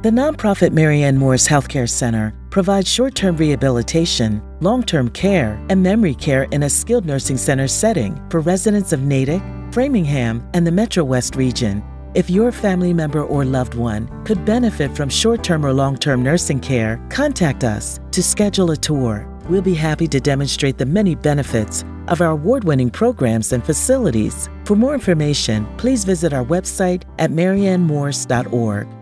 The nonprofit Mary Ann Morse Healthcare Center provides short-term rehabilitation, long-term care, and memory care in a skilled nursing center setting for residents of Natick, Framingham, and the Metro West region. If your family member or loved one could benefit from short-term or long-term nursing care, contact us to schedule a tour. We'll be happy to demonstrate the many benefits of our award-winning programs and facilities. For more information, please visit our website at maryannmorse.org.